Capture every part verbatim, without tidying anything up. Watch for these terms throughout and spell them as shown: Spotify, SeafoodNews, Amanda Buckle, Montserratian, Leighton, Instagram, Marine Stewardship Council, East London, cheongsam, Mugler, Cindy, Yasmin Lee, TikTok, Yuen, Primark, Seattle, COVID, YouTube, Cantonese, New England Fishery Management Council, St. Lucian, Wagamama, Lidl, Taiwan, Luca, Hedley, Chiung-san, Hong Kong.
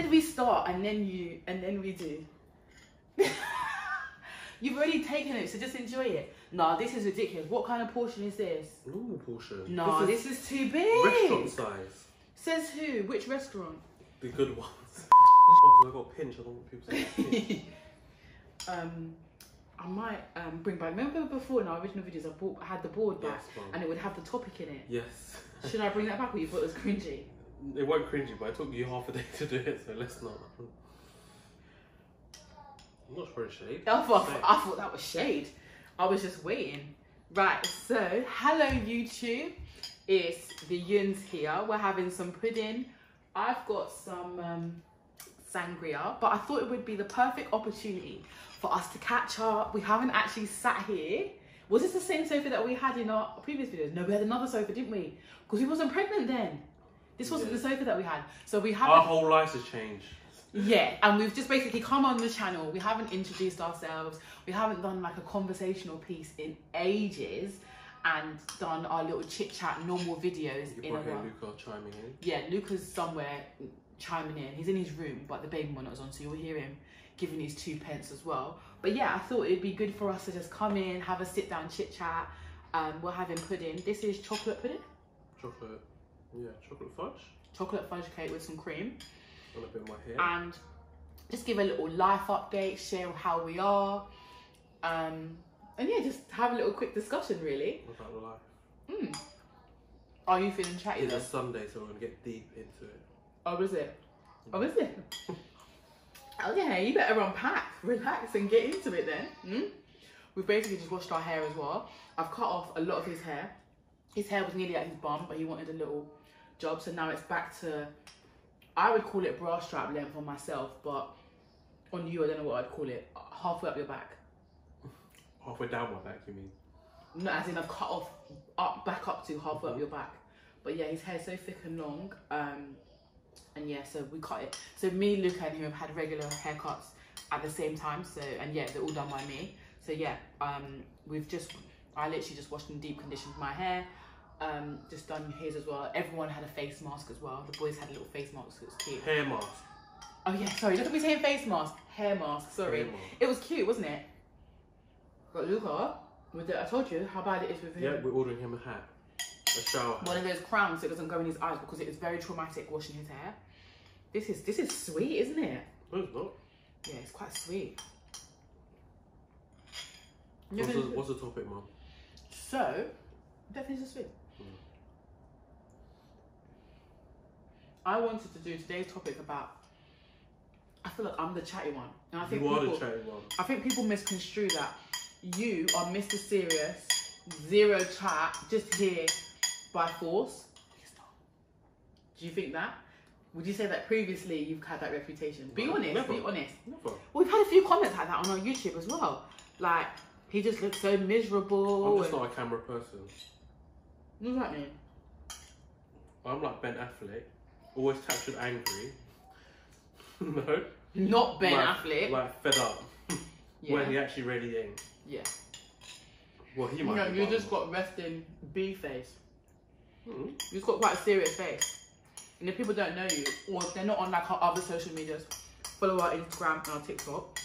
said we start and then you and then we do. You've already taken it, so just enjoy it. Nah, this is ridiculous. What kind of portion is this? Normal portion. Nah, this is, this is too big. Restaurant size. Says who? Which restaurant? The good ones. Oh, I got pinched. I don't want people to pinch. Um, I might um bring back. Remember before in our original videos, I bought I had the board back, yes, and it would have the topic in it. Yes. Should I bring that back, or you thought it was cringy? It won't cringy, but it took you half a day to do it, so let's not. I'm not sure it's shade. I thought, I thought that was shade. I was just waiting. Right, so hello YouTube. It's the Yuens here. We're having some pudding. I've got some um, sangria, but I thought it would be the perfect opportunity for us to catch up. We haven't actually sat here. Was this the same sofa that we had in our previous videos? No, we had another sofa, didn't we? Because we wasn't pregnant then. This wasn't yeah. the sofa that we had. So we haven't. Our whole lives have changed. Yeah, and we've just basically come on the channel. We haven't introduced ourselves. We haven't done like a conversational piece in ages and done our little chit chat normal videos. You're in a row. Luca chiming in. Yeah, Luca's somewhere chiming in. He's in his room, but the baby monitor's on, so you'll hear him giving his two pence as well. But yeah, I thought it'd be good for us to just come in, have a sit down chit chat. Um, we're having pudding. This is chocolate pudding. Chocolate, yeah, chocolate fudge. Chocolate fudge cake with some cream. A bit my hair. And just give a little life update, share how we are, um, and yeah, just have a little quick discussion really. What's about the life? Mm. Are you feeling chatty? It's a Sunday, so we're gonna get deep into it. Oh, is it? Mm. Oh, is it? Oh yeah, you better unpack, relax, and get into it then. Mm? We've basically just washed our hair as well. I've cut off a lot of his hair. His hair was nearly at his bum, but he wanted a little job, so now it's back to. I would call it bra strap length on myself, but on you, I don't know what I'd call it. Halfway up your back. Halfway down my back, you mean? No, as in I've cut off, up, back up to halfway mm-hmm. up your back. But yeah, his hair's so thick and long. Um, and yeah, so we cut it. So me, Luca and him have had regular haircuts at the same time. So, and yeah, they're all done by me. So yeah, um, we've just, I literally just washed and deep conditioned my hair. Um, just done his as well. Everyone had a face mask as well. The boys had a little face mask, so it was cute. Hair mask. Oh yeah, sorry, look at me saying face mask. Hair mask, sorry. Hair mask. It was cute, wasn't it? Got Luca, with the, I told you how bad it is with him. Yeah, we're ordering him a hat. A shower hat. One of those crowns so it doesn't go in his eyes because it is very traumatic washing his hair. This is, this is sweet, isn't it? No, it's not. Yeah, it's quite sweet. What's, the, what's the topic, Mum? So, definition of sweet. I wanted to do today's topic about. I feel like I'm the chatty one, and I think you are people, the chatty one. I think people misconstrue that you are Mister Serious, zero chat, just here by force. He's not. Do you think that? Would you say that previously you've had that reputation? Be no, honest. Never. Be honest. Never. We've had a few comments like that on our YouTube as well. Like he just looks so miserable. I'm just and... not a camera person. What does that mean? I'm like Ben Affleck. Always captured angry. No. Not Ben like, Affleck. Like fed up. Yeah. When he actually really ain't. Yeah. Well, he might. No, you just got resting B face. Mm-hmm. You've got quite a serious face. And if people don't know you, or if they're not on like our other social medias, follow our Instagram and our TikTok,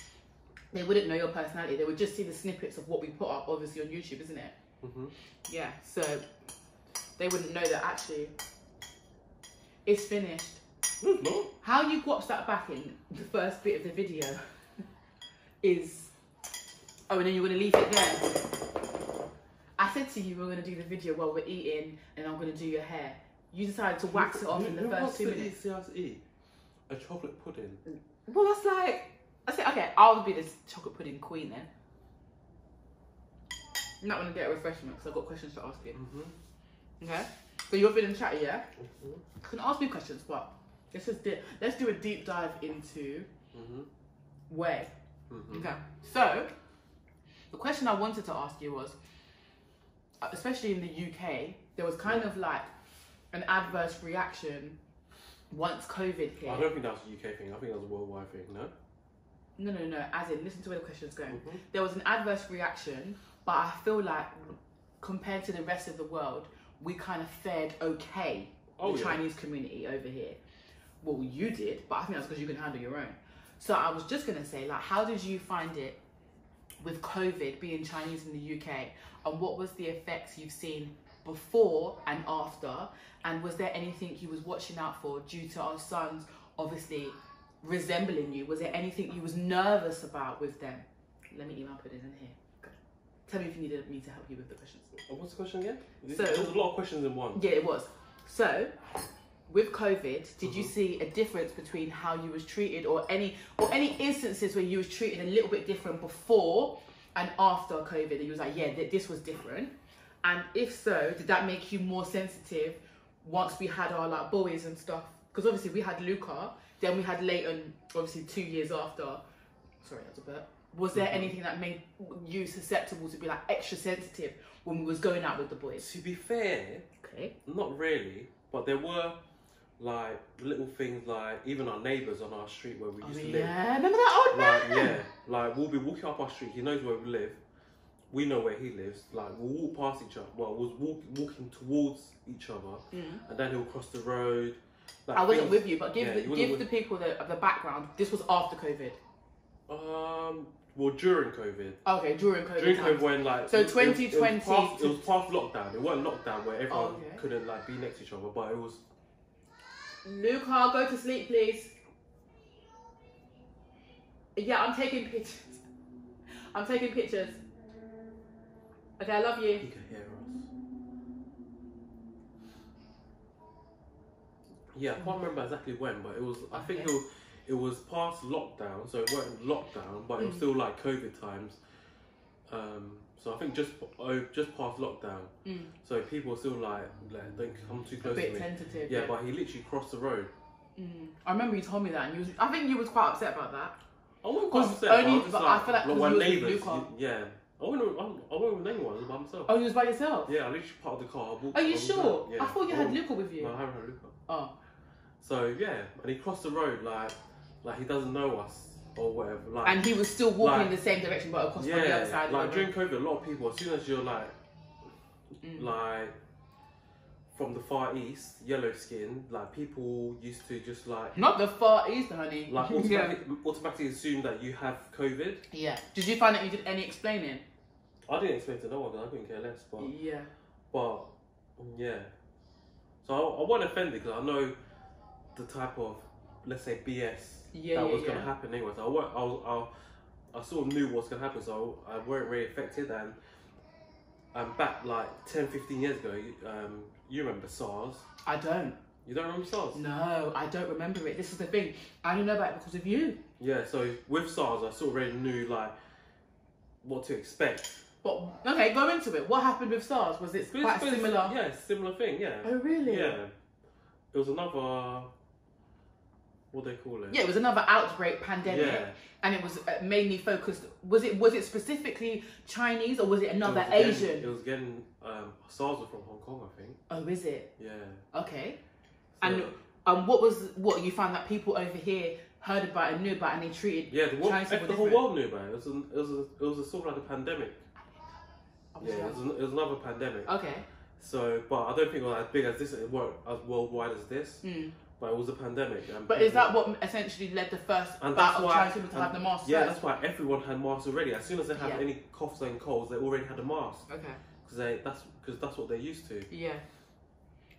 they wouldn't know your personality. They would just see the snippets of what we put up, obviously on YouTube, isn't it? Mm-hmm. Yeah. So they wouldn't know that actually. It's finished. No. How you watched that back in the first bit of the video is... Oh, and then you're going to leave it there. I said to you, we're going to do the video while we're eating and I'm going to do your hair. You decided to wax you, it off you, in the you first two minutes. See us eat a chocolate pudding. Well, that's like... I said, okay, I'll be this chocolate pudding queen then. I'm not going to get a refreshment because I've got questions to ask you. Mm-hmm. Okay? So you're feeling chatty, yeah? Mm-hmm. You can ask me questions, but let's just di let's do a deep dive into mm-hmm. where. Mm-hmm. Okay. So the question I wanted to ask you was, especially in the U K, there was kind yeah. of like an adverse reaction once COVID hit. I don't think that was a U K thing. I think that was a worldwide thing. No. No, no, no. As in, listen to where the question's going. Mm-hmm. There was an adverse reaction, but I feel like compared to the rest of the world. We kind of fared okay, oh, the yeah. Chinese community over here. well, you did, but I think that's because you can handle your own. So I was just going to say, like, how did you find it with COVID being Chinese in the U K? And what was the effects you've seen before and after? And was there anything you was watching out for due to our sons obviously resembling you? Was there anything you was nervous about with them? Let me email put it in here. Tell me if you needed me to help you with the questions. What's the question again? So, there was a lot of questions in one. Yeah, it was. So, with COVID, did mm-hmm. you see a difference between how you was treated, or any or any instances where you was treated a little bit different before and after COVID? And you was like, yeah, th this was different. And if so, did that make you more sensitive once we had our like boys and stuff? Because obviously we had Luca, then we had Leighton, obviously two years after. Sorry, that was a burp. Was there anything that made you susceptible to be like extra sensitive when we was going out with the boys? To be fair, okay, not really, but there were like little things, like even our neighbours on our street where we used oh, to yeah. live. Yeah, remember that old man? Like, yeah, like we'll be walking up our street. He knows where we live. We know where he lives. Like we'll walk past each other. Well, we'll walk walking towards each other, mm. and then he'll cross the road. Like, I wasn't things, with you, but give yeah, the, give with... the people the the background. This was after COVID. Um. Well, during COVID. Okay, during COVID. During COVID, when like so twenty twenty, it was past lockdown. It wasn't lockdown where everyone okay. couldn't like be next to each other, but it was. Luca, go to sleep, please. Yeah, I'm taking pictures. I'm taking pictures. Okay, I love you. You can hear us. Yeah, I can't remember exactly when, but it was. I think okay. it was. It was past lockdown, so it wasn't lockdown, but it was mm. still like COVID times. Um, so I think just oh, just past lockdown, mm. so people were still like, like, don't come too close a bit to me. Tentative, yeah, yeah, but he literally crossed the road. Mm. I remember you told me that, and you was, I think you was quite upset about that. I wasn't quite upset. Only, but, but like, I feel like, like my neighbours, yeah. I wasn't, I wasn't with anyone. I was by myself. Oh, you was by yourself? Yeah, I literally parked the car. I walked, Are you I sure? Yeah. I thought you I had Luca with you. No, I haven't had Luca. Oh. So yeah, and he crossed the road like. Like, he doesn't know us, or whatever. Like, and he was still walking like, in the same direction, but across yeah, the other side. Like, during COVID, a lot of people, as soon as you're, like, mm. like, from the Far East, yellow skin, like, people used to just, like... Not the Far East, honey. Like, automatically, yeah. automatically assume that you have COVID. Yeah. Did you find that you did any explaining? I didn't explain to no one, I couldn't care less, but... Yeah. But, yeah. So, I, I wasn't offended, because I know the type of, let's say, B S... Yeah, that yeah, was yeah. going to happen anyway. So I, I, was, I, I sort of knew what was going to happen, so I, I weren't really affected. And and back like ten, fifteen years ago, um, you remember SARS? I don't. You don't remember SARS? No, I don't remember it. This is the thing. I don't know about it because of you. Yeah, so with SARS, I sort of already knew like what to expect. But okay, go into it. What happened with SARS? Was it quite it's, similar? Yeah, similar thing, yeah. Oh, really? Yeah. It was another... What they call it? Yeah, it was another outbreak pandemic, yeah. and it was mainly focused. Was it was it specifically Chinese or was it another it was again, Asian? It was getting um, SARS from Hong Kong, I think. Oh, is it? Yeah. Okay. So, and um, what was what you found that people over here heard about and knew about, and they treated yeah the, world, Chinese people the whole world knew about it. It was a, it was a, it was a sort of like a pandemic. Yeah, it was, an, it was another pandemic. Okay. So, but I don't think it was as big as this. It weren't as worldwide as this. Mm. But it was a pandemic. And but is that what essentially led the first and batch of Chinese people to have the masks? Yeah, that's why everyone had masks already. As soon as they had yeah. any coughs and colds, they already had a mask. Okay. Because they that's because that's what they're used to. Yeah.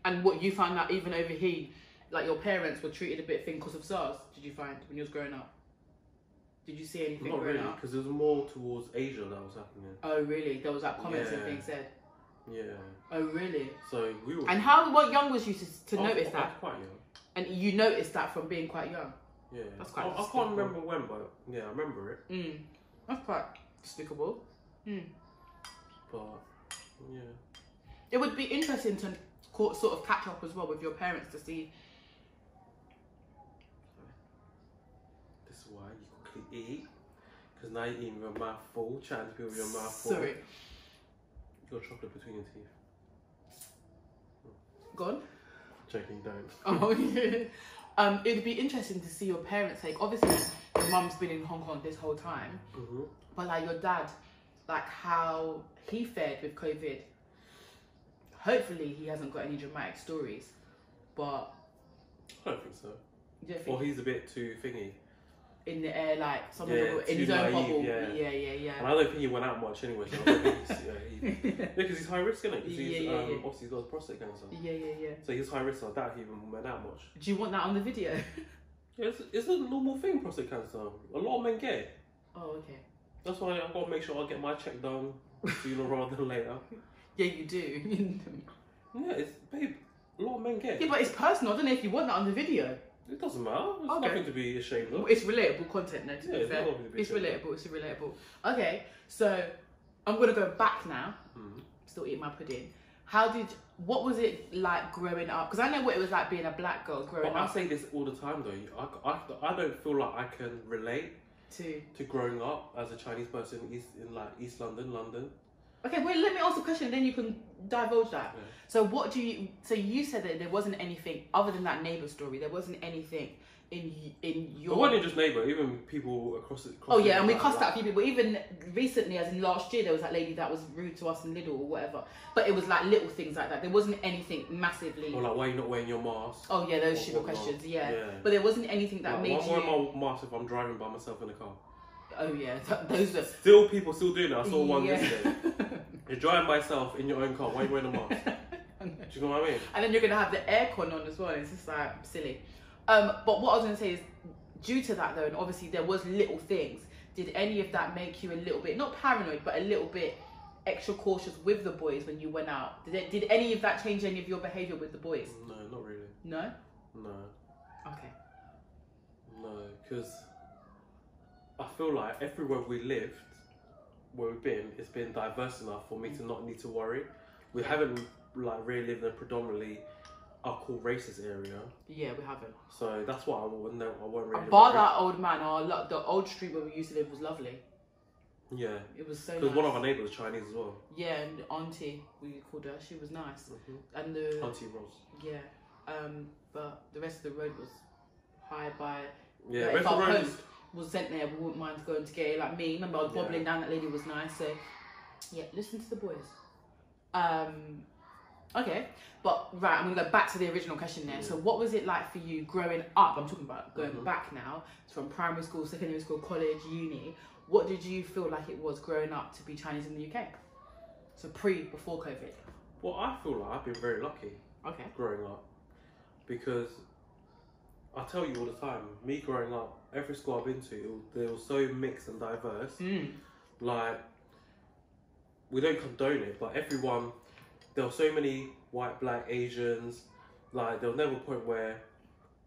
And what you found out even over here, like your parents were treated a bit thin because of SARS. Did you find when you was growing up? Did you see anything? Not really, because it was more towards Asia that was happening. Oh really? There was like comments yeah. and things said. Yeah. Oh really? So we were. And how what young was you to, to I was, notice that? I was quite young. And you noticed that from being quite young. Yeah. That's quite. I, I can't remember when, but yeah, I remember it. Mm. That's quite despicable. Mm. But yeah. It would be interesting to sort of catch up as well with your parents to see. This is why you quickly eat, because now you're eating with your mouth full, trying to be with your mouth full. Sorry. You got chocolate between your teeth. Gone. Checking down. Oh yeah. Um, it'd be interesting to see your parents take. Obviously, your mum's been in Hong Kong this whole time, mm-hmm. but like your dad, like how he fared with COVID. Hopefully, he hasn't got any dramatic stories, but I don't think so. You or he's a bit too thingy. In the air, like some yeah, little, in his own naive, bubble. Yeah. yeah, yeah, yeah. And I don't think he went out much anyway. So I don't think he's, yeah, he, yeah, because he's high risk, isn't it? Because yeah, yeah, um, yeah. obviously he's got prostate cancer. Yeah, yeah, yeah. So he's high risk. So I doubt he even went out much. Do you want that on the video? yeah, it's, it's a normal thing, prostate cancer. A lot of men get it. Oh, okay. That's why I've got to make sure I get my check done sooner rather than later. Yeah, you do. yeah, it's babe. A lot of men get it. Yeah, but it's personal. I don't know if you want that on the video. It doesn't matter. It's okay. Nothing to be ashamed of. It's relatable content, though, to yeah, be fair. It's, it's relatable. It's relatable. Okay, so I'm gonna go back now. Mm-hmm. Still eating my pudding. How did? What was it like growing up? Because I know what it was like being a black girl growing but up. I say this all the time, though. I, I, I don't feel like I can relate to to growing up as a Chinese person in East, in like East London, London. Okay, well, let me ask a question, then you can divulge that. Yeah. So what do you, so you said that there wasn't anything, other than that neighbour story, there wasn't anything in in your... It wasn't just neighbour, even people across the... Across oh yeah, and we cussed out a few people, even recently, as in last year, there was that lady that was rude to us in Lidl or whatever, but it was like little things like that, there wasn't anything massively... Or like, why are you not wearing your mask? Oh yeah, those sugar questions, yeah. yeah. But there wasn't anything that like, made why you... Why am I wearing my mask if I'm driving by myself in the car? Oh yeah, those are... Still people still doing that, I saw one yeah. yesterday. You're driving myself in your own car, why are you wearing a mask? Do you know what I mean? And then you're going to have the aircon on as well, it's just like, silly. Um, but what I was going to say is, due to that though, and obviously there was little things, did any of that make you a little bit, not paranoid, but a little bit extra cautious with the boys when you went out? Did, it, did any of that change any of your behaviour with the boys? No, not really. No? No. Okay. No, because I feel like everywhere we lived, where we've been, it's been diverse enough for me to not need to worry. We haven't like really lived in a predominantly alcohol racist area. Yeah, we haven't. So that's why I wouldn't know. I won't really. Bar that old man, our the old street where we used to live was lovely. Yeah, it was so. Because nice. One of our neighbours was Chinese as well. Yeah, and Auntie, we called her. She was nice. Mm-hmm. And the Auntie Rose. Yeah, um, but the rest of the road was high by. Yeah, like, the road. Post, was sent there, we wouldn't mind going to get it, like me. Remember, I was bobbling yeah. down, that lady was nice, so yeah, listen to the boys. Um, okay, but right, I'm gonna go back to the original question there. Yeah. So what was it like for you growing up? I'm talking about going mm-hmm. back now, from primary school, secondary school, college, uni. What did you feel like it was growing up to be Chinese in the U K? So pre, before COVID. Well, I feel like I've been very lucky okay. growing up, because I tell you all the time, me growing up, every school I've been to, they were so mixed and diverse. Mm. Like, we don't condone it, but everyone, there were so many white, black, Asians. Like, there was never a point where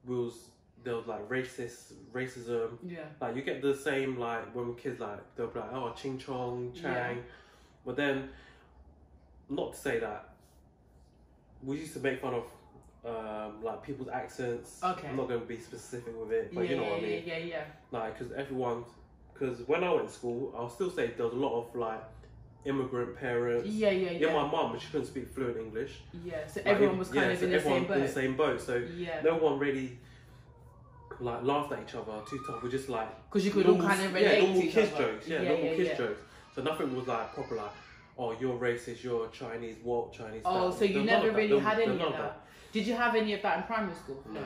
we was, there was like racist, racism. Yeah. Like, you get the same, like, when we were kids, like, they'll be like, oh, ching chong, chang. Yeah. But then, not to say that, we used to make fun of um like people's accents. Okay, I'm not going to be specific with it, but yeah, you know what I mean. Yeah, yeah, yeah. Like, because everyone, because when I went to school, I'll still say there was a lot of like immigrant parents. Yeah, yeah, yeah. Yeah, my mum, she couldn't speak fluent English. Yeah, so like, everyone was kind yeah, of so in, the same boat. in the same boat. So yeah. no one really like laughed at each other too tough. We're just like, because you could all kind of relate yeah, normal to each kids other. jokes. Yeah, yeah normal yeah, kids yeah. jokes. So nothing was like proper like, oh, you're racist, you're Chinese, what Chinese? Oh, that. so you they're never really that. had they're, any they're of that. that. Did you have any of that in primary school? No.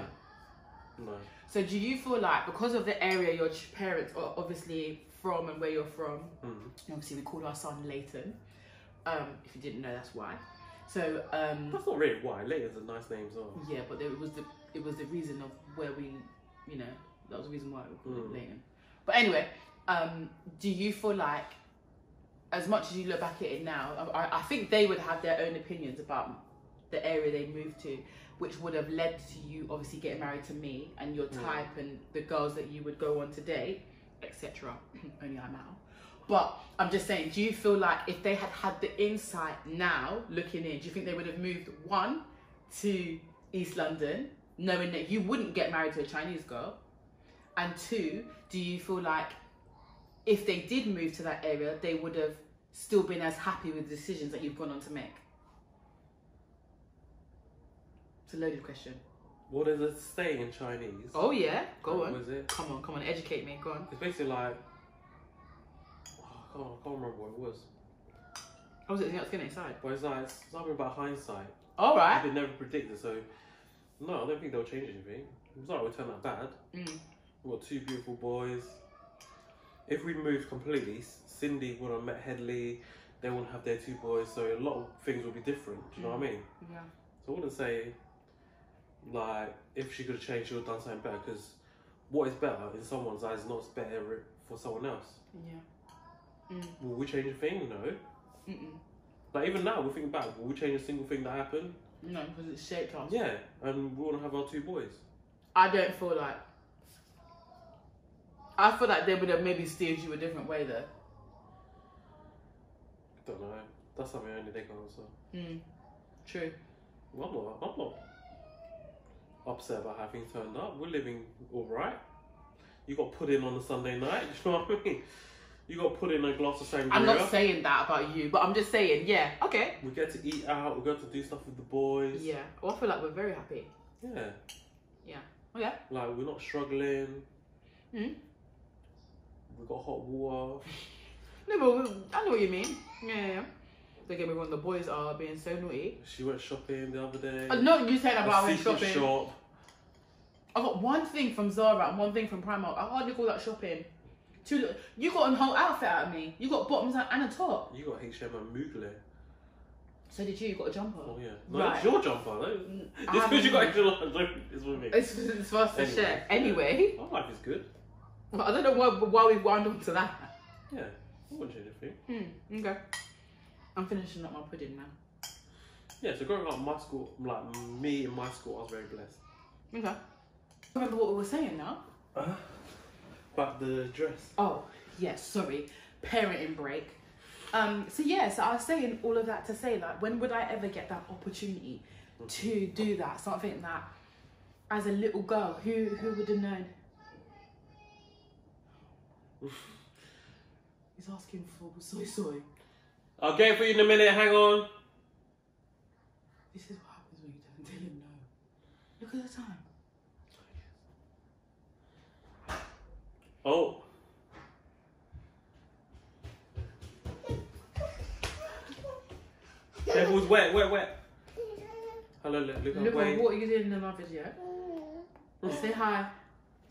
No. So do you feel like, because of the area your parents are obviously from and where you're from, mm-hmm. obviously we called our son Leighton. Um, if you didn't know, that's why. So um, that's not really why. Leighton's a nice name as well. Yeah, but it was the it was the reason of where we, you know, that was the reason why we called mm. him Leighton. But anyway, um, do you feel like, as much as you look back at it now, I, I think they would have their own opinions about the area they moved to, which would have led to you obviously getting married to me and your type yeah. and the girls that you would go on to date, et cetera. Only I'm out. But I'm just saying, do you feel like if they had had the insight now, looking in, do you think they would have moved, one, to East London, knowing that you wouldn't get married to a Chinese girl? And two, do you feel like if they did move to that area, they would have still been as happy with the decisions that you've gone on to make? It's a loaded question. What is it saying in Chinese? Oh yeah, go what on. What is it? Come on, come on, educate me, go on. It's basically like, oh, I, can't, I can't remember what it was. Oh, was it the outside inside? Well, it's like something about hindsight. All right. I did never predict it, so no, I don't think they'll change anything. I'm sorry, it turned out bad. Mm. We've got two beautiful boys. If we moved completely, Cindy would have met Hedley. They wouldn't have their two boys, so a lot of things would be different. Do you know mm. what I mean? Yeah. So I wouldn't say, like, if she could have changed, she would have done something better. Because what is better in someone's eyes is not better for someone else. Yeah. Mm. Will we change a thing? No. Mm -mm. Like, even now, we're thinking back. Will we change a single thing that happened? No, because it's shaped us. Yeah, and we want to have our two boys. I don't feel like... I feel like they would have maybe steered you a different way, though. I don't know. That's something only they can answer. Mm. True. Well, I'm not, I'm not upset about how things turned up. We're living all right. You got put in on a Sunday night. Do you know what I mean? You got put in a glass of sangria. I'm not saying that about you, but I'm just saying, yeah, okay. We get to eat out. We get to do stuff with the boys. Yeah. Well, I feel like we're very happy. Yeah. Yeah. Okay. Like, we're not struggling. Mm. We got hot water. No, but we, I know what you mean. Yeah, yeah, yeah. Don't get me wrong, the boys are being so naughty. She went shopping the other day. Uh, no, you said about went shopping. Shop. I got one thing from Zara and one thing from Primark. I hardly call that shopping. Two, you got a whole outfit out of me. You got bottoms and a top. You got H M and Mugler. So did you. You got a jumper. Oh, yeah. No, right. It's your jumper. No. It's because you got extra large. It's what I mean. It's, it's for us to share. Anyway. My life is good. I don't know why, why we wound up to that. Yeah. I wouldn't change a thing. Mm, okay. I'm finishing up my pudding now. Yeah, so growing up in my school, like me in my school, I was very blessed. Okay. I remember what we were saying now. Uh, about the dress. Oh, yeah, sorry. Parenting break. Um. So yeah, so I was saying all of that to say, like, when would I ever get that opportunity mm-hmm. to do that? Something that, as a little girl, who, who would have known? He's asking for soy soy. I'll get it for you in a minute, hang on. This is what happens when you don't tell him no. Look at the time. Oh. Devil's wet, wet, wet. Hello, look, look, look wait. What are you doing in another video? Mm. Say hi.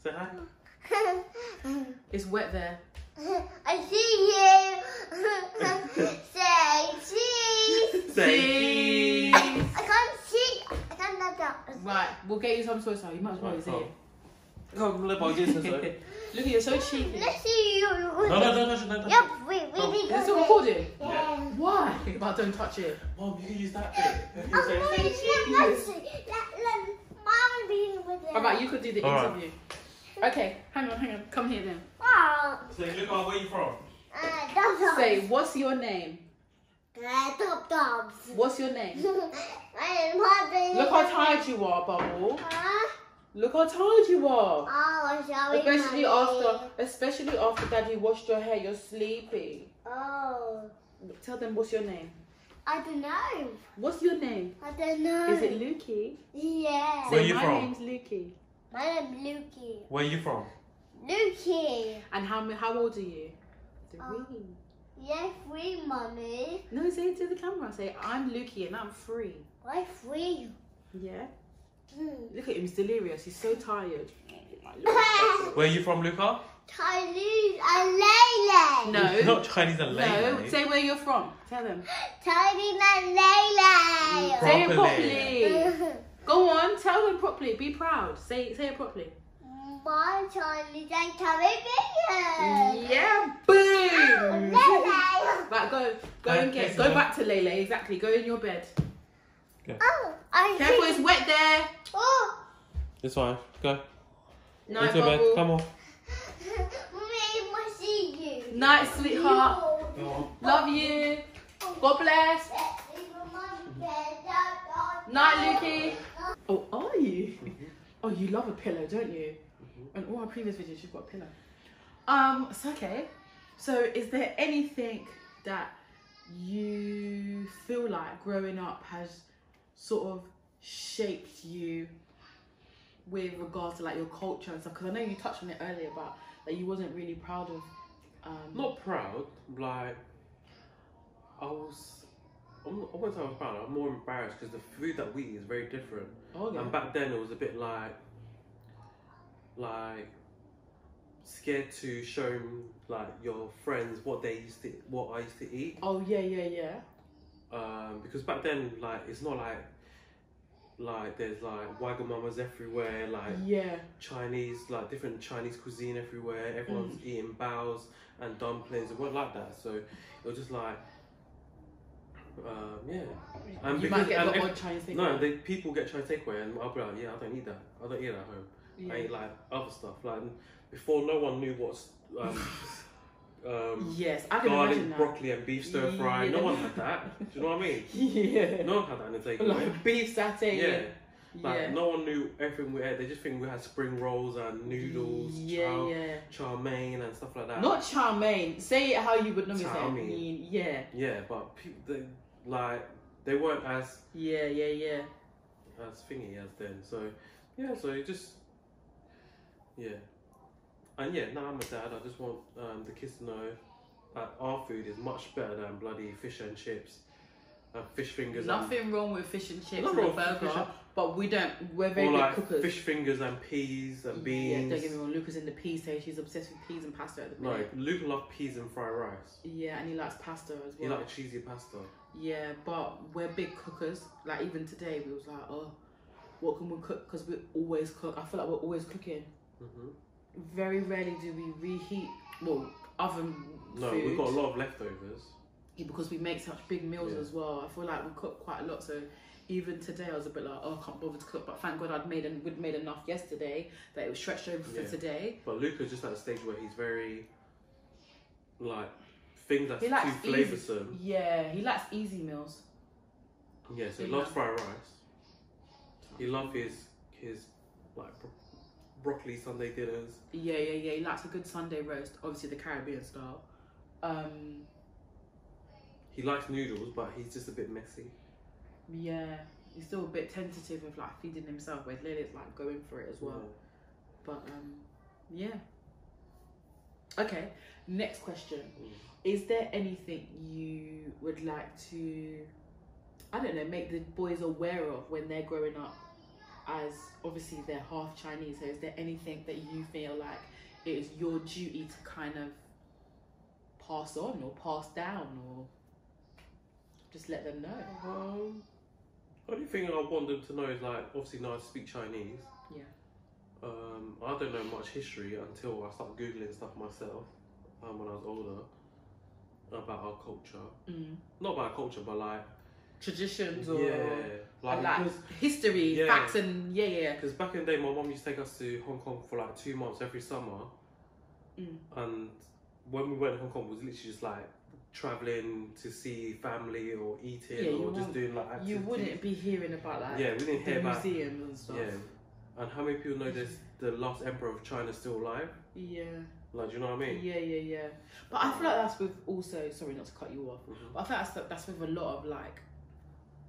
Say hi. It's wet there. I see you. Say cheese. Say cheese. I can't see. I can't let that. Right, we'll get you some soy sauce. You might as well use it. Come, look, I'll get some soy. Look, you're so cheeky. Let's see you. No, no, no, no, no, no. Yep, we we. It's still recording. Yeah. Why? But don't touch it. Mom, you can use that bit. I'm not using that. Mom being with it. All right, you could do the interview. Okay, hang on, hang on. Come here then. Wow. Say, Luca, where are you from? Uh, Dom Doms. Say, what's your name? Uh, Dom Doms. What's your name? My Look how tired you are, Bubble. Huh? Look how tired you are. Oh, sorry, especially mommy. after, especially after Daddy washed your hair, you're sleepy. Oh. Tell them what's your name. I don't know. What's your name? I don't know. Is it Lukey? Yeah. Where Say, are you my from? name's Lukey. My name's Lukey. Where are you from? Lukey. And how how old are you? Three. Um, yeah, three, Mummy. No, say it to the camera. Say, I'm Lukey and I'm free. Why free? Yeah. Mm. Look at him, he's delirious. He's so tired. Where are you from, Luca? Chinese and Lele. No. It's not Chinese and Lele. No, say where you're from. Tell them. Chinese and Lele. Say it properly. Go on, tell him properly. Be proud. Say say it properly. My Chinese and Caribbean. Yeah, boom. Oh, Lele. Right, go go uh, and get go on. back to Lele. Exactly. Go in your bed. Okay. Oh, I Careful, think... it's wet there. Oh. It's fine. Go. Night, Into bed. Come on. We'll see you. Night, sweetheart. Oh. Love you. God bless. Night, Lukey. Oh, are you? Oh, you love a pillow, don't you? In all our previous videos, you've got a pillow. Um, it's okay. So, is there anything that you feel like growing up has sort of shaped you with regards to like your culture and stuff? Because I know you touched on it earlier about that like, you wasn't really proud of. Um, Not proud, like I was. I'm not, I wouldn't say I was proud. I'm more embarrassed because the food that we eat is very different. Oh, yeah. And back then it was a bit like, like scared to show like your friends what they used to, what I used to eat. Oh yeah, yeah, yeah. Um, because back then, like, it's not like like there's like Wagamamas everywhere, like yeah, Chinese, like different Chinese cuisine everywhere. Everyone's mm. eating baos and dumplings. It wasn't like that, so it was just like. Um, yeah, and you because, might get and the odd Chinese takeaway. No, the people get Chinese takeaway, and I'll be like, yeah, I don't eat that. I don't eat that at home. Yeah. I eat like other stuff. Like before, no one knew what's um, um, yes, I can garlic, imagine that. Broccoli, and beef stir yeah. fry. No one had that. Do you know what I mean? Yeah. No one had that in the takeaway. Like beef satay. Yeah. Like yeah. no one knew everything we had. They just think we had spring rolls and noodles, yeah, chow, yeah. chow mein and stuff like that. Not chow mein. Say it how you would normally say. I mean, yeah. Yeah, but people, they, like they weren't as yeah, yeah, yeah, as thingy as then. So yeah, so it just yeah, and yeah. Now I'm a dad. I just want um, the kids to know that our food is much better than bloody fish and chips. Uh, fish fingers. Nothing and, wrong with fish and chips and a burger, but we don't. We're very or good like cookers. Fish fingers and peas and beans. Yeah, don't get me wrong. Luca's in the peas stage. He's obsessed with peas and pasta at the moment. No, Luca loves peas and fried rice. Yeah, and he likes pasta as well. He likes cheesy pasta. Yeah, but we're big cookers. Like even today, we was like, oh, what can we cook? Because we always cook. I feel like we're always cooking. Mm-hmm. Very rarely do we reheat. Well, oven. No, food. We've got a lot of leftovers. Yeah, because we make such big meals yeah. as well. I feel like we cook quite a lot, so even today I was a bit like, oh, I can't bother to cook, but thank God I'd made and we'd made enough yesterday that it was stretched over yeah. for today. But Luca's just at a stage where he's very like things that's too flavoursome. Yeah, he likes easy meals. Yeah, so he, he loves likes... fried rice. He loves his his like bro broccoli Sunday dinners. Yeah, yeah, yeah. He likes a good Sunday roast, obviously the Caribbean style. Um. He likes noodles, but he's just a bit messy. Yeah, he's still a bit tentative of like feeding himself, where Lily's like going for it as well. Yeah. But um, yeah. Okay, next question: mm. Is there anything you would like to, I don't know, make the boys aware of when they're growing up? As obviously they're half Chinese, so is there anything that you feel like it is your duty to kind of pass on or pass down or? Just let them know. Um, the only thing I want them to know is like, obviously now I speak Chinese. Yeah. Um, I don't know much history until I started Googling stuff myself um, when I was older about our culture. Mm. Not about culture, but like... Traditions or... Yeah. Like, like because, history, yeah, facts and... Yeah, yeah. Because back in the day, my mum used to take us to Hong Kong for like two months every summer. Mm. And when we went to Hong Kong, it was literally just like... travelling to see family or eating yeah, or just doing like activities. You wouldn't be hearing about like yeah, we didn't hear about museums and stuff. Yeah, and how many people know there's the last emperor of China still alive? Yeah. Like, do you know what I mean? Yeah, yeah, yeah. But I feel like that's with also. Sorry, not to cut you off. Mm-hmm. But I feel like that's that's with a lot of like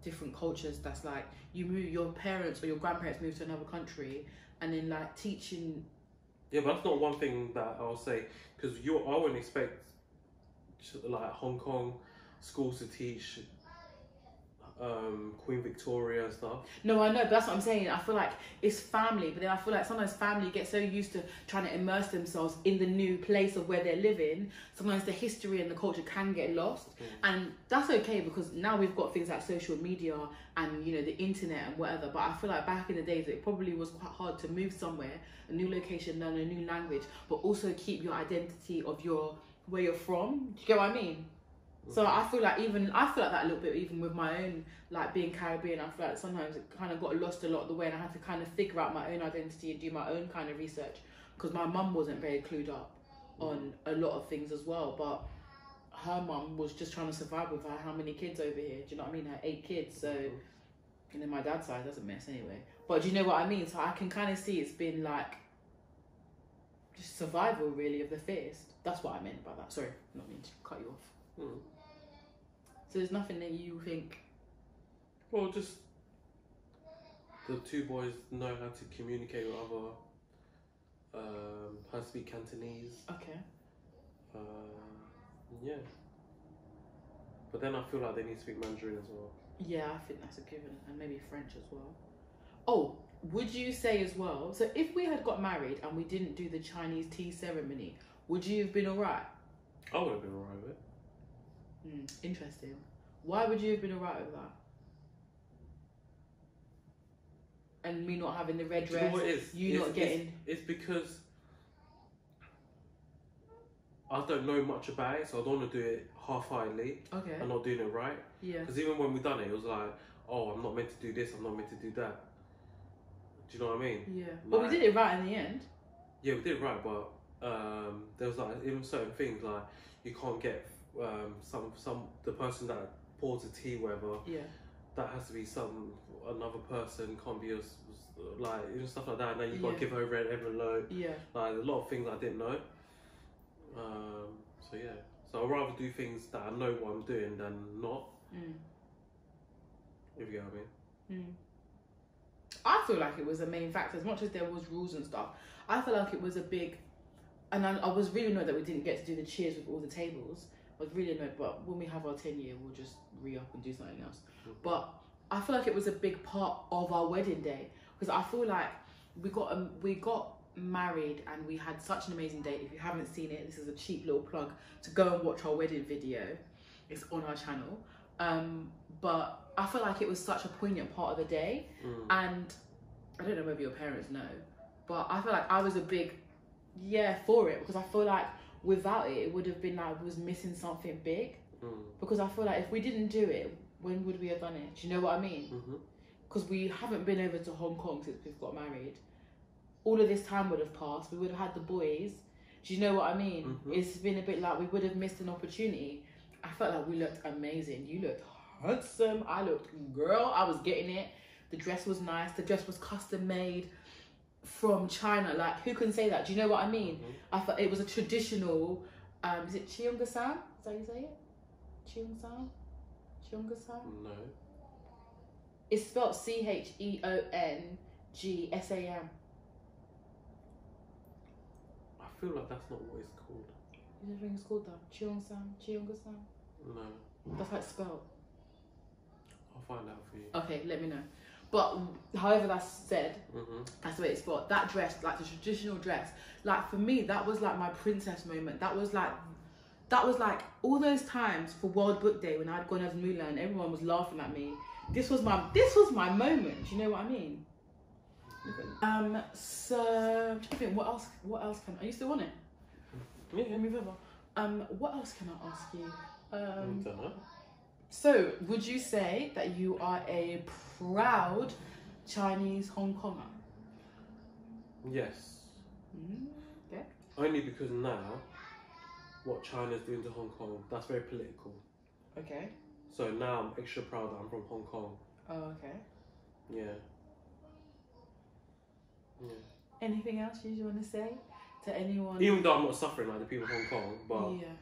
different cultures. That's like you move your parents or your grandparents move to another country, and then like teaching. Yeah, but that's not one thing that I'll say because you. I wouldn't expect. Like Hong Kong schools to teach um, Queen Victoria and stuff. No, I know, but that's what I'm saying. I feel like it's family, but then I feel like sometimes family get so used to trying to immerse themselves in the new place of where they're living. Sometimes the history and the culture can get lost, mm. and that's okay because now we've got things like social media and you know the internet and whatever. But I feel like back in the days it probably was quite hard to move somewhere, a new location, learn a new language, but also keep your identity of your where you're from. Do you get what I mean? Mm. So I feel like even I feel like that a little bit even with my own like being Caribbean. I feel like sometimes it kind of got lost a lot of the way, and I had to kind of figure out my own identity and do my own kind of research because my mum wasn't very clued up mm. on a lot of things as well. But her mum was just trying to survive with her how many kids over here. Do you know what I mean? Her eight kids. So mm. and then my dad's side doesn't mess anyway. But do you know what I mean? So I can kind of see it's been like just survival really of the fittest. That's what I meant by that. Sorry, not mean to cut you off. Hmm. So there's nothing that you think. Well, just the two boys know how to communicate with other. Um, how to speak Cantonese. Okay. Uh, yeah. But then I feel like they need to speak Mandarin as well. Yeah, I think that's a given, and maybe French as well. Oh, would you say as well, so if we had got married and we didn't do the Chinese tea ceremony, would you have been all right? I would have been all right with it. Mm, interesting. Why would you have been all right with that? And me not having the red dress, you, know what it is? you it's, not getting... It's, it's because I don't know much about it, so I don't want to do it half-heartedly. Okay. I'm not doing it right. Yeah. Because even when we done it, it was like, oh, I'm not meant to do this, I'm not meant to do that. Do you know what I mean? Yeah. Like, but we did it right in the end. Yeah, we did it right, but um, there was like even certain things like you can't get um, some some the person that pours the tea, whatever. Yeah. That has to be some another person, can't be a, like even stuff like that. And then you yeah. got to give over and ever low. Yeah. Like a lot of things I didn't know. Um. So yeah. So I'd rather do things that I know what I'm doing than not. Mm. If you know what I mean. Mm. I feel like it was a main factor, as much as there was rules and stuff. I feel like it was a big, and I, I was really annoyed that we didn't get to do the cheers with all the tables. I was really annoyed, but when we have our ten year, we'll just re-up and do something else. But I feel like it was a big part of our wedding day, because I feel like we got um, we got married and we had such an amazing date. If you haven't seen it, this is a cheap little plug to go and watch our wedding video. It's on our channel. Um, but I feel like it was such a poignant part of the day, mm. and I don't know whether your parents know, but I feel like I was a big yeah for it, because I feel like without it, it would have been like we was missing something big, mm. because I feel like if we didn't do it, when would we have done it? Do you know what I mean? Because mm-hmm. we haven't been over to Hong Kong since we've got married. All of this time would have passed. We would have had the boys. Do you know what I mean? Mm-hmm. It's been a bit like we would have missed an opportunity. I felt like we looked amazing. You looked handsome. I looked, girl, I was getting it. The dress was nice. The dress was custom made from China. Like, who can say that? Do you know what I mean? Mm-hmm. I thought it was a traditional, um, is it Chiung-san? Is that how you say it? Chiung-san? Chiung-san? No. It's spelled C H E O N G S A M. I feel like that's not what it's called. You don't think it's called that? Chiung-san? Chiung-san? No. That's how it's spelled. I'll find out for you. Okay, let me know. But however that's said, mm-hmm. that's the way it's spelled. That dress, like the traditional dress, like for me, that was like my princess moment. That was like, that was like all those times for World Book Day when I'd gone as Mulan and everyone was laughing at me. This was my, this was my moment. Do you know what I mean? Okay. Um. So I'm trying to think. What else? What else can? Are you still on it? Yeah. Let me remember. Um. What else can I ask you? Um. I don't know. So, would you say that you are a proud Chinese Hong Konger? Yes. Mm, yeah. Only because now, what China's doing to Hong Kong, that's very political. Okay. So now I'm extra proud that I'm from Hong Kong. Oh, okay. Yeah. Yeah. Anything else you want to say to anyone? Even though I'm not suffering like the people of Hong Kong, but... Yeah.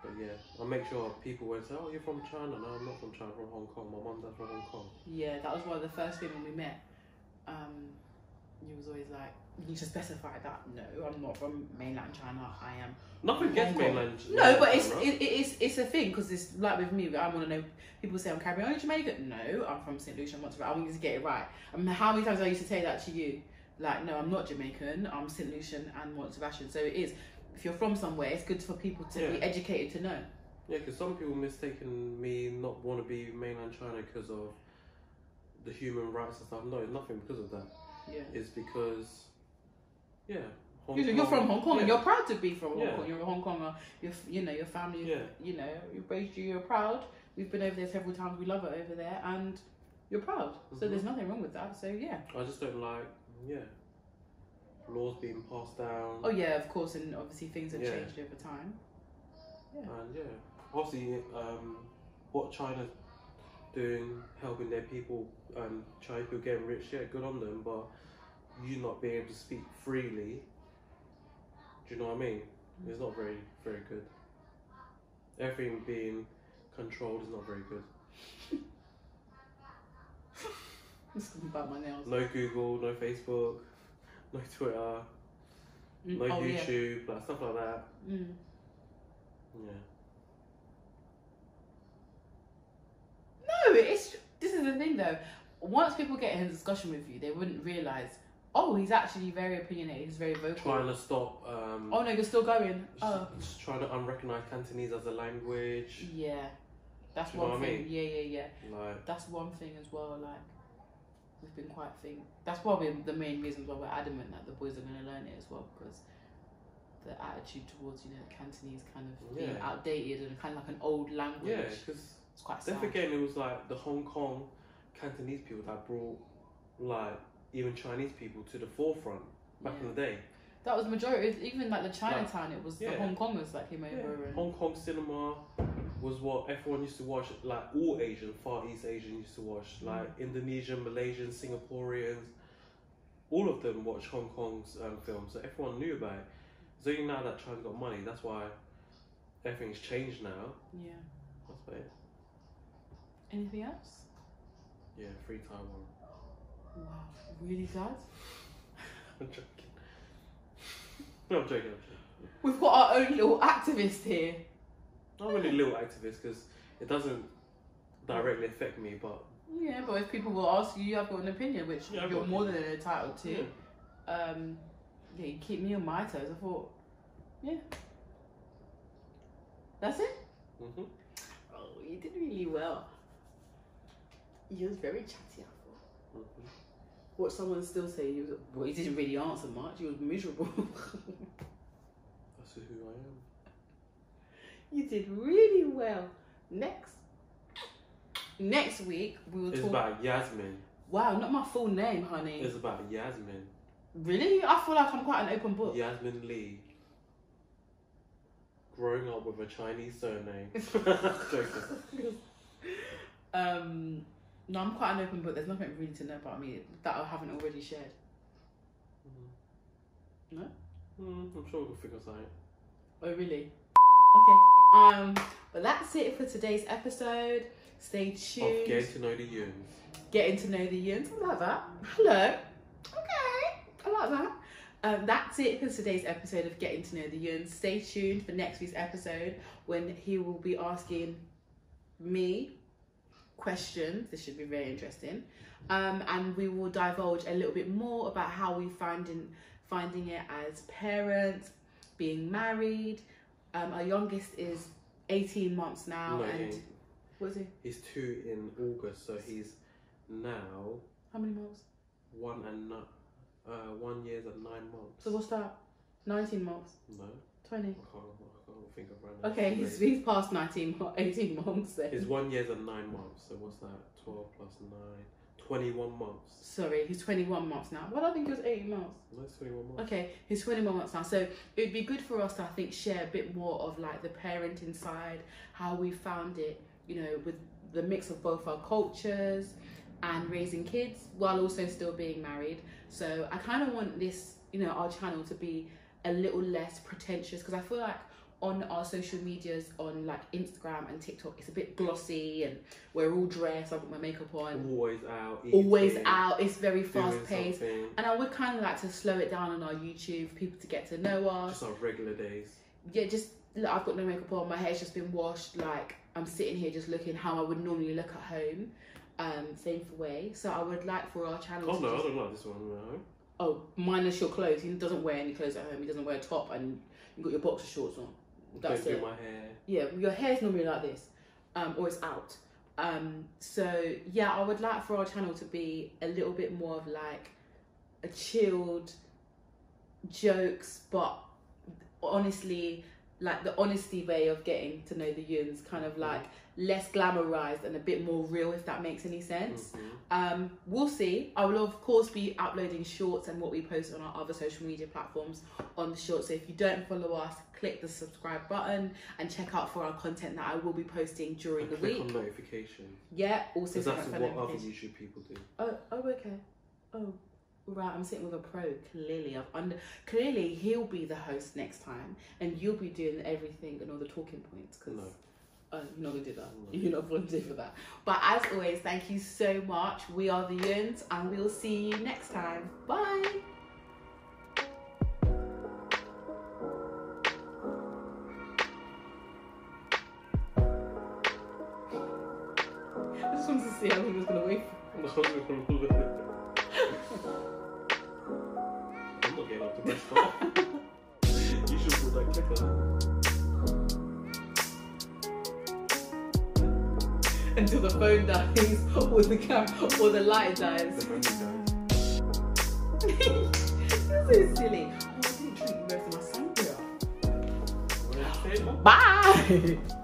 But yeah, I'll make sure people won't say, oh, you're from China. No, I'm not from China, I'm from Hong Kong. My mum's from Hong Kong. Yeah, that was one of the first women we met. Um, you was always like, you should specify that. No, I'm not from mainland China. I am. Nothing against mainland China. No, but it's, it, it's, it's a thing, because it's like with me, I want to know, people say I'm Caribbean, oh, Jamaica. No, I'm from Saint Lucian, Montserratian. I want you to get it right. I mean, how many times I used to say that to you? Like, no, I'm not Jamaican, I'm Saint Lucian and Montserratian. So it is. If you're from somewhere, it's good for people to yeah. be educated to know. Yeah, because some people mistaken me not want to be mainland China because of the human rights and stuff. No, it's nothing because of that. Yeah. It's because, yeah. Hong you're, Kong, you're from Hong Kong yeah. and you're proud to be from Hong yeah. Kong. You're a Hong Konger. You're, you know, your family, yeah. you know, you've raised you, you're proud. We've been over there several times. We love it over there and you're proud. Mm-hmm. So there's nothing wrong with that. So, yeah. I just don't like, yeah. laws being passed down. Oh yeah, of course, and obviously things have yeah. changed over time. Yeah. And yeah, obviously, um, what China's doing, helping their people, um, Chinese people getting rich, yeah, good on them. But you not being able to speak freely, do you know what I mean? Mm. It's not very, very good. Everything being controlled is not very good. I'm just gonna bite my nails. No Google, no Facebook. No Twitter, no oh, YouTube, yeah. like stuff like that. Mm. Yeah. No, it's this is the thing though. once people get in a discussion with you, they wouldn't realise, oh, he's actually very opinionated, he's very vocal. Trying to stop... Um, oh no, you're still going. Just, oh. just trying to unrecognise Cantonese as a language. Yeah. That's one thing. I mean? Yeah, yeah, yeah. Like, that's one thing as well, like, we've been quite thing. That's probably the main reason why we're adamant that the boys are going to learn it as well, because the attitude towards, you know, Cantonese kind of being yeah. outdated and kind of like an old language. Yeah, because it's quite sad. They're forgetting it was like the Hong Kong Cantonese people that brought, like, even Chinese people to the forefront back yeah. in the day. That was the majority, even like the Chinatown, like, it was yeah. the Hong Kongers that came yeah. over. And Hong Kong cinema was what everyone used to watch, like all Asian, Far East Asian used to watch, like mm. Indonesian, Malaysian, Singaporeans, all of them watched Hong Kong's um, films, so everyone knew about it. It's only now that China's got money, that's why everything's changed now. Yeah. That's about it. Anything else? Yeah, free Taiwan. Wow, really sad? I'm joking. No, I'm joking, I'm joking. We've got our own little activist here. Not really little activist, because it doesn't directly affect me, but... Yeah, but if people will ask you, you have got an opinion, which yeah, you're more opinion. than entitled to. Yeah. Um, yeah, you keep me on my toes. I thought, yeah. That's it? Mm-hmm. Oh, you did really well. You was very chatty, I thought. Mm-hmm. What someone still saying, you was like, well, you didn't really answer much. You was miserable. That's who I am. You did really well. Next, next week we will it's talk about Yasmin. Wow, not my full name, honey. It's about Yasmin. Really? I feel like I'm quite an open book. Yasmin Lee. Growing up with a Chinese surname. um, no, I'm quite an open book. There's nothing really to know about me that I haven't already shared. Mm-hmm. No? Mm, I'm sure we'll figure something out. Oh, really? Okay. Um, but that's it for today's episode. Stay tuned. Of getting to know the Yuens. Getting to know the Yuens. I like that. Hello. Okay. I like that. Um, that's it for today's episode of Getting to Know the Yuens. Stay tuned for next week's episode when he will be asking me questions. This should be very interesting. Um, and we will divulge a little bit more about how we finding finding it as parents, being married. Um, our youngest is eighteen months now, no, and he, what is he? He's two in August, so he's now. How many months? One and nine, uh, one years and nine months. So what's that? nineteen months? No. twenty. I can't, I can't think of right now. Okay, he's, he's past nineteen, eighteen months then. He's one years and nine months, so what's that? twelve plus nine. twenty-one months. Sorry, he's twenty-one months now. Well, I think he was eighteen months. No, it's twenty-one months. Okay, he's twenty-one months now. So it would be good for us to, I think, share a bit more of like the parenting side, how we found it, you know, with the mix of both our cultures and raising kids while also still being married. So I kind of want this, you know, our channel to be a little less pretentious, because I feel like on our social medias, on like Instagram and TikTok, it's a bit glossy and we're all dressed, I've got my makeup on, always out eating, always out it's very fast paced something. And I would kind of like to slow it down on our YouTube, people to get to know us, just on regular days. Yeah, just like, I've got no makeup on, my hair's just been washed, like I'm sitting here just looking how I would normally look at home, um same for way. So I would like for our channel oh to no just... I don't like this one. No. Oh, minus your clothes. He doesn't wear any clothes at home, he doesn't wear a top, and you've got your boxer shorts on. That's it. My hair. Yeah, your hair's normally like this, um, or it's out. Um, so yeah, I would like for our channel to be a little bit more of like a chilled jokes, but honestly, like the honesty way of getting to know the Yuens, kind of like mm. less glamorized and a bit more real, if that makes any sense. Mm-hmm. Um, we'll see. I will of course be uploading shorts and what we post on our other social media platforms on the shorts. So if you don't follow us, click the subscribe button and check out for our content that I will be posting during and the click week. Click on notification. Yeah, also that's what other YouTube people do. Oh, oh, okay. Oh, right. I'm sitting with a pro. Clearly, I've under. Clearly, he'll be the host next time, and you'll be doing everything and all the talking points. Because no. uh, you're not gonna do that. No. You're not volunteer for that. But as always, thank you so much. We are the Yuens, and we'll see you next time. Bye. Yeah. I was gonna wait. I'm gonna get off the best spot. You should put that clicker on. Until the phone dies, or the camera, or the light dies. The phone dies. You're so silly. Oh, I didn't drink the rest of my sangria. Bye!